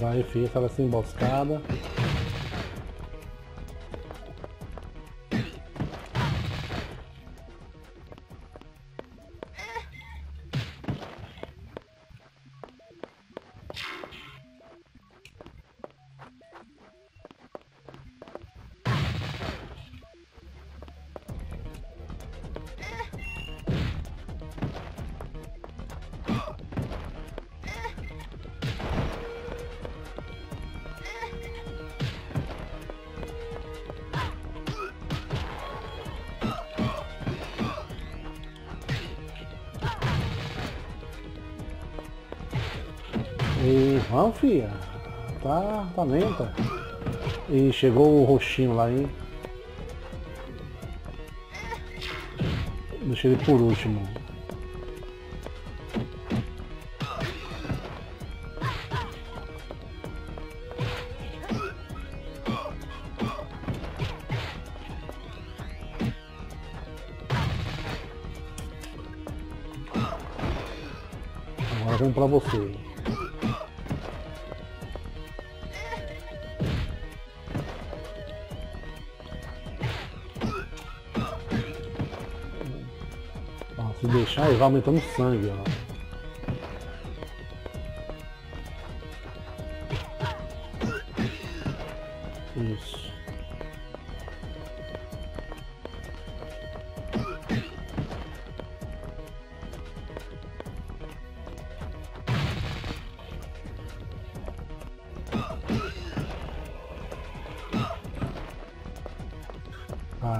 Vai, filho, estava assim emboscada. E vamos, filha, tá lenta. E chegou o roxinho lá, hein? Deixei ele por último. Agora vamos pra você. Se deixar, ele vai aumentando o sangue, ó. Isso.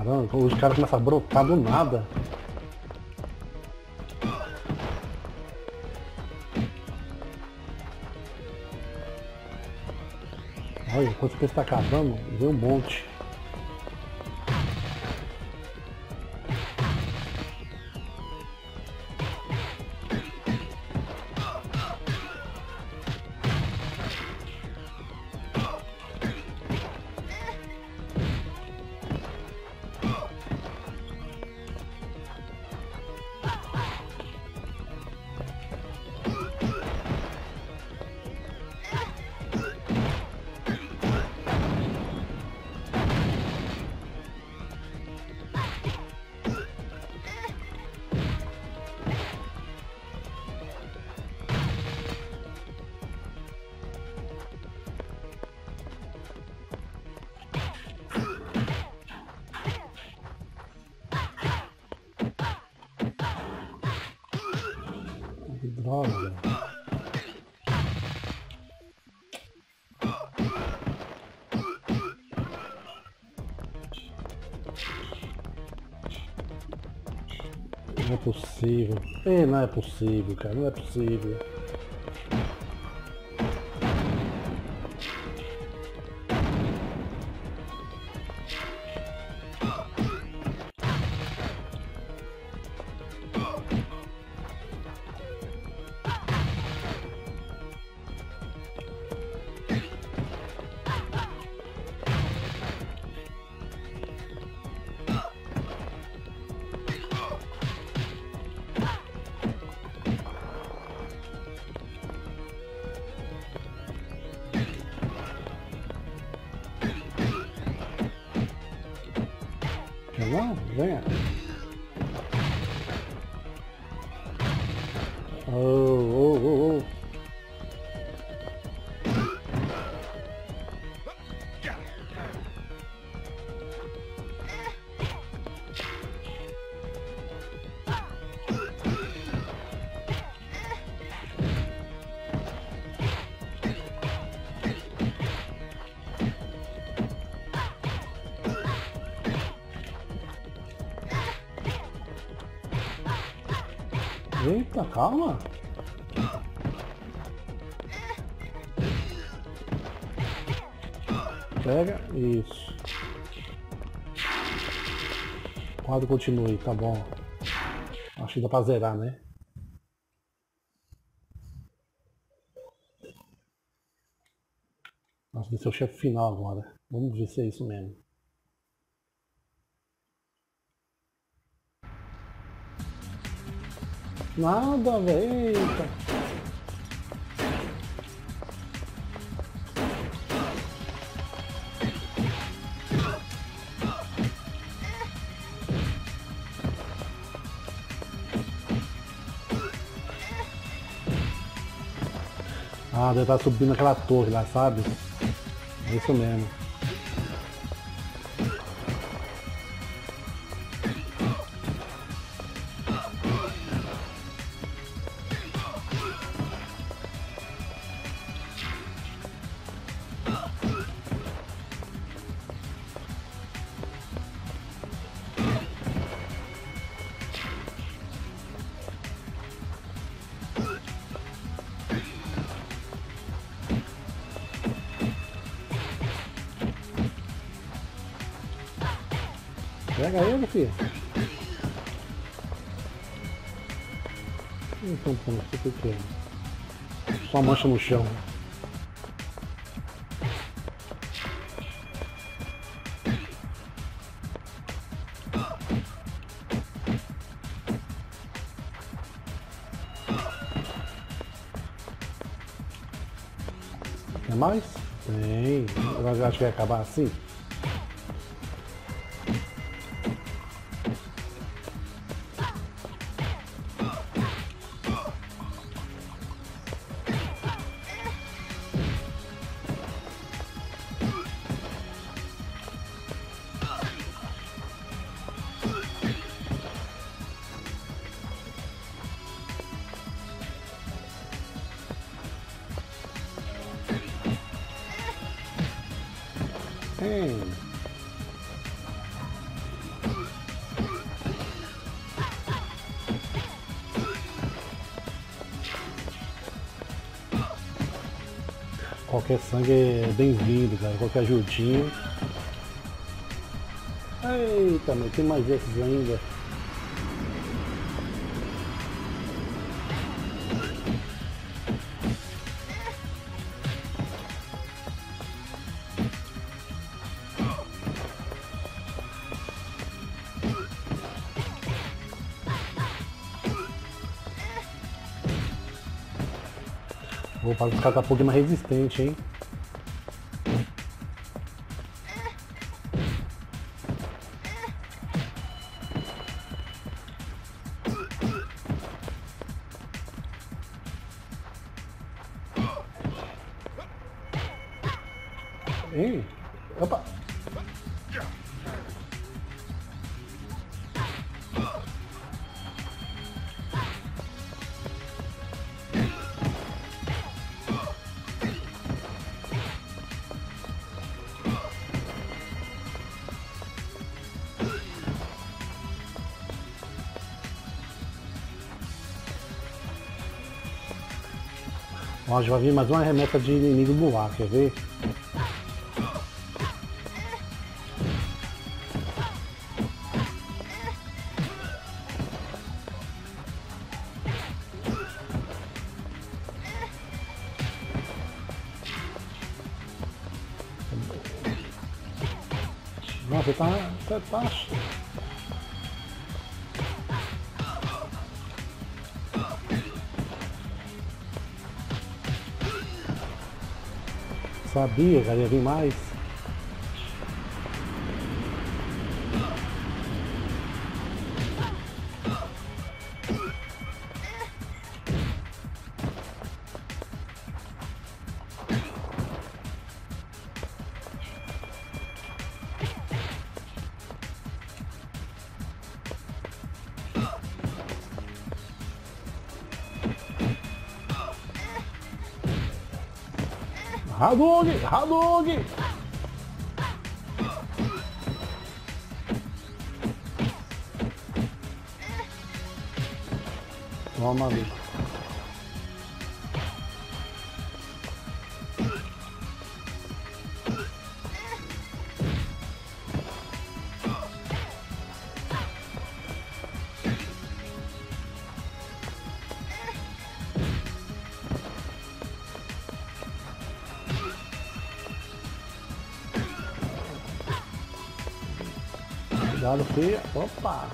Caramba, os caras começam a brotar do nada. Olha, enquanto você está acabando, veio um monte. Não é possível. Ei, não é possível, cara. Não é possível. Não, venha. Oh, oh, oh, oh. Eita, calma! Pega, isso. O quadro continue, tá bom. Acho que dá pra zerar, né? Nossa, deve ser o chefe final agora. Vamos ver se é isso mesmo. Nada, velho. Ah, deve estar subindo aquela torre lá, sabe? É isso mesmo. Pega ele, filho. Então, pô, não sei o que é. Só mancha no chão. Tem mais? Tem. Agora acho que vai acabar assim. Qualquer sangue é bem-vindo, cara. Qualquer ajudinho. Eita, meu, tem mais esses ainda. Vou para os catapultos mais resistentes, hein? Ei! Opa! Ó, já vai vir mais uma remessa de inimigo no ar, quer ver? Nossa, você tá... Sabia, já ia vir mais. Hadouken! Hadouken! Toma, bicho. Cuidado, feia. Opa!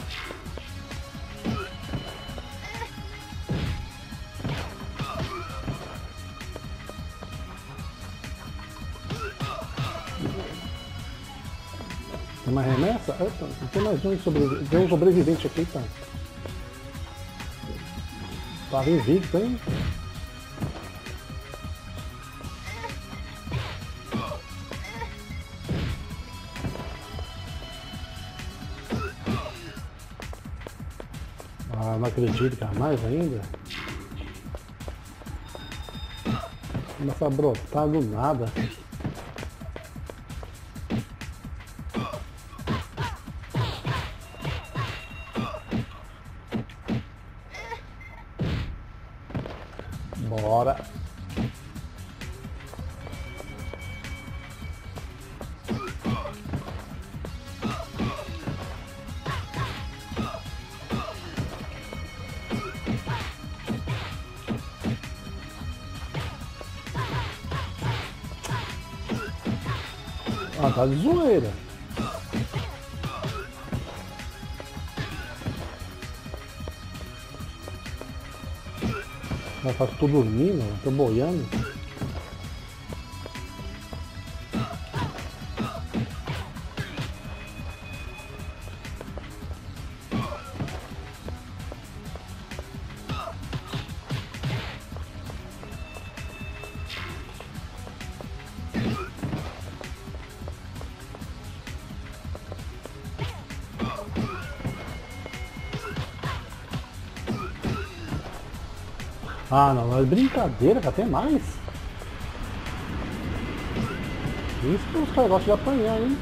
Tem uma remessa? Opa, tem mais um sobrevivente. Tem um sobrevivente aqui, tá? Tava invicto, hein? Ah, não acredito, cara. Mais ainda? Começa a brotar do nada. Bora! Ah, tá de zoeira. Mas tá tudo dormindo, tô boiando. Ah, não, é brincadeira, até mais. Isso que os caras gostam de apanhar, hein?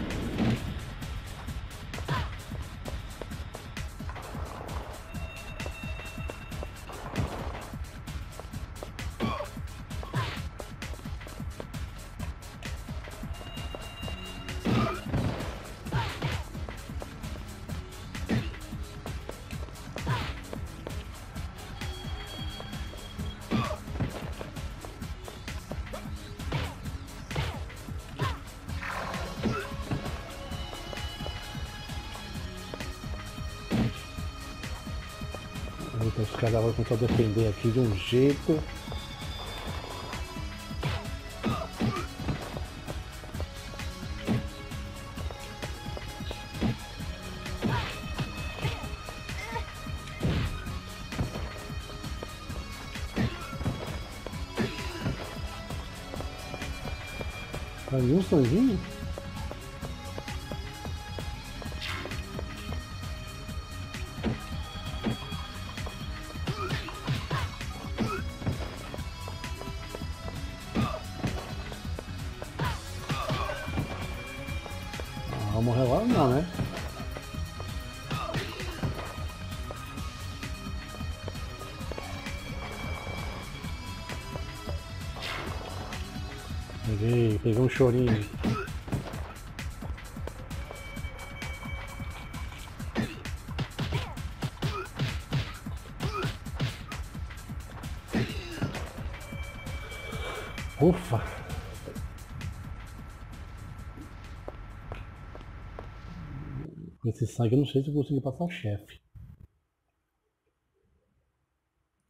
Os caras agora começam a defender aqui de um jeito. Ali um sanguinho? Peguei um chorinho. Ufa! Esse sangue eu não sei se eu consigo passar o chefe.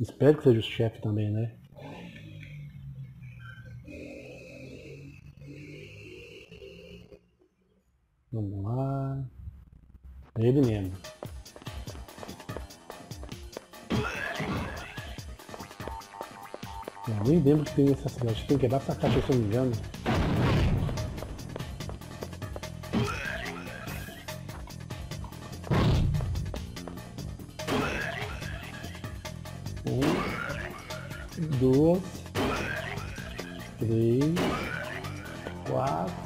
Espero que seja o chefe também, né? Vamos lá. Ele mesmo. Eu nem lembro que tem essa cidade. Tem que quebrar essa caixa, se eu não me engano. Um, dois, três, quatro.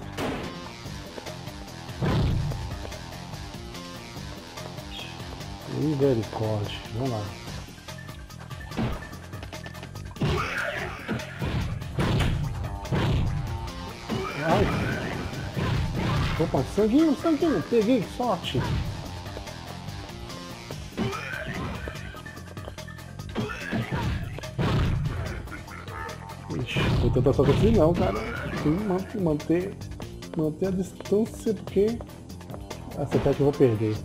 Misericórdia, vamos lá. Ai. Opa, sanguinho, sanguinho, peguei, que sorte. Ixi, vou tentar só assim não, cara. Sim, manter a distância, porque essa até que eu vou perder.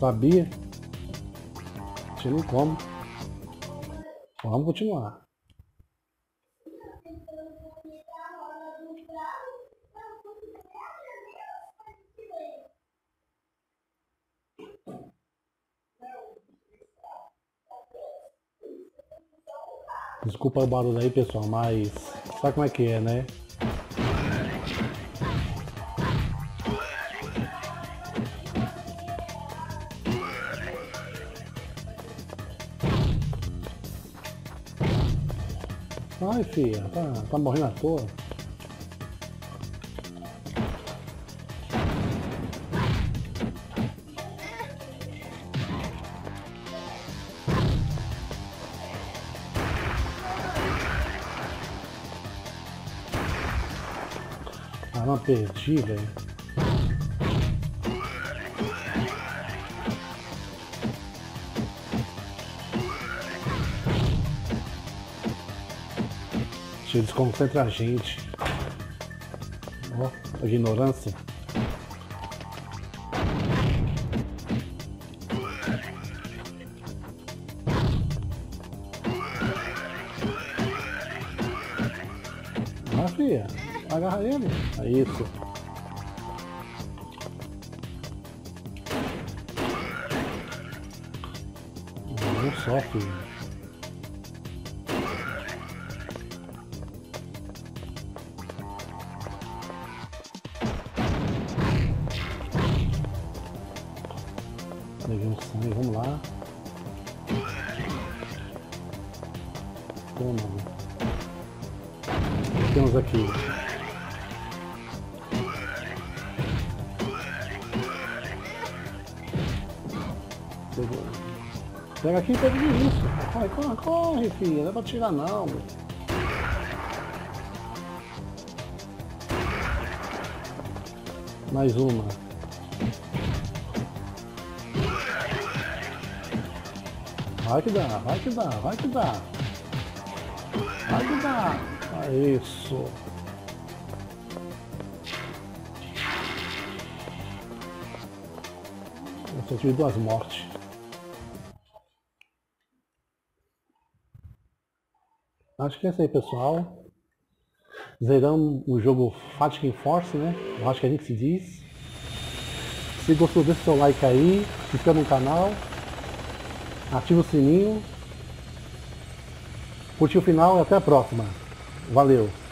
Sabia? Tinha como. Vamos continuar. Desculpa o barulho aí, pessoal, mas sabe como é que é, né? Ai, filha, tá morrendo à toa. Ah, não perdi, velho. Eles concentram a gente. Ó, oh, a ignorância. Ah, filha, agarra ele. É isso. Não só, filho. Vamos lá. Toma. O que temos aqui? Pega aqui e pega isso. Corre, corre, corre, filho. Não é pra tirar não. Mais uma. Vai que dá, vai que dá, vai que dá. Vai que dá. Ah, isso. Consegui duas mortes. Acho que é isso aí, pessoal. Zeramos o jogo Fighting Force, né? Eu acho que a gente se diz. Se gostou, deixa o seu like aí, se inscreva no canal, ativa o sininho, curte o final e até a próxima. Valeu!